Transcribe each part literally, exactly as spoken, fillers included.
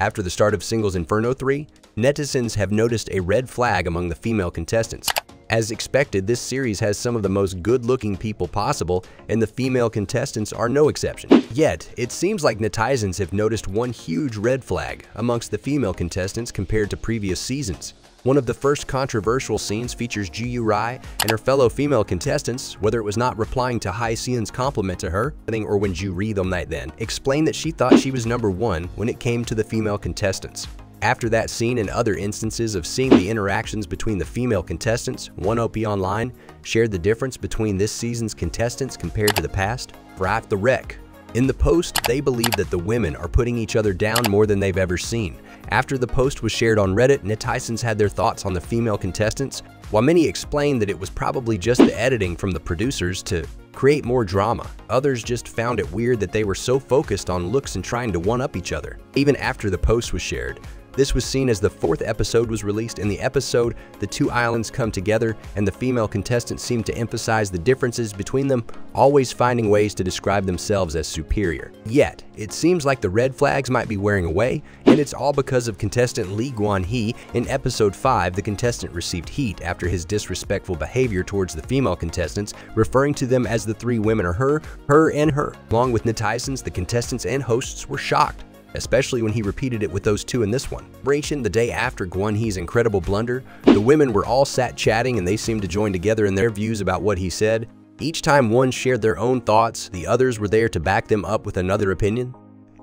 After the start of Single's Inferno three, netizens have noticed a red flag among the female contestants. As expected, this series has some of the most good-looking people possible, and the female contestants are no exception. Yet, it seems like netizens have noticed one huge red flag amongst the female contestants compared to previous seasons. One of the first controversial scenes features Gyu Ri and her fellow female contestants, whether it was not replying to Hye Seon's compliment to her, or when Gyu Ri them night then, explained that she thought she was number one when it came to the female contestants. After that scene and other instances of seeing the interactions between the female contestants, one O P Online shared the difference between this season's contestants compared to the past. Thrive the Wreck. In the post, they believe that the women are putting each other down more than they've ever seen. After the post was shared on Reddit, netizens had their thoughts on the female contestants, while many explained that it was probably just the editing from the producers to create more drama. Others just found it weird that they were so focused on looks and trying to one-up each other. Even after the post was shared, this was seen as the fourth episode was released. In the episode, the two islands come together and the female contestants seem to emphasize the differences between them, always finding ways to describe themselves as superior. Yet, it seems like the red flags might be wearing away, and it's all because of contestant Lee Gwan Hee. In episode five, the contestant received heat after his disrespectful behavior towards the female contestants, referring to them as the three women or her, her, and her. Along with netizens, the contestants and hosts were shocked, especially when he repeated it with those two in this one. Rachin, the day after Gwan Hee's incredible blunder, the women were all sat chatting and they seemed to join together in their views about what he said. Each time one shared their own thoughts, the others were there to back them up with another opinion.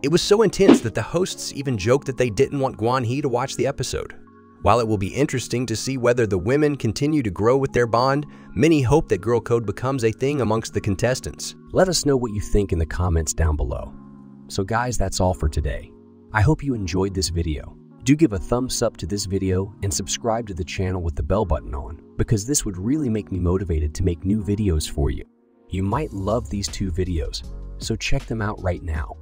It was so intense that the hosts even joked that they didn't want Gwan Hee to watch the episode. While it will be interesting to see whether the women continue to grow with their bond, many hope that girl code becomes a thing amongst the contestants. Let us know what you think in the comments down below. So guys, that's all for today. I hope you enjoyed this video. Do give a thumbs up to this video and subscribe to the channel with the bell button on, because this would really make me motivated to make new videos for you. You might love these two videos, so check them out right now.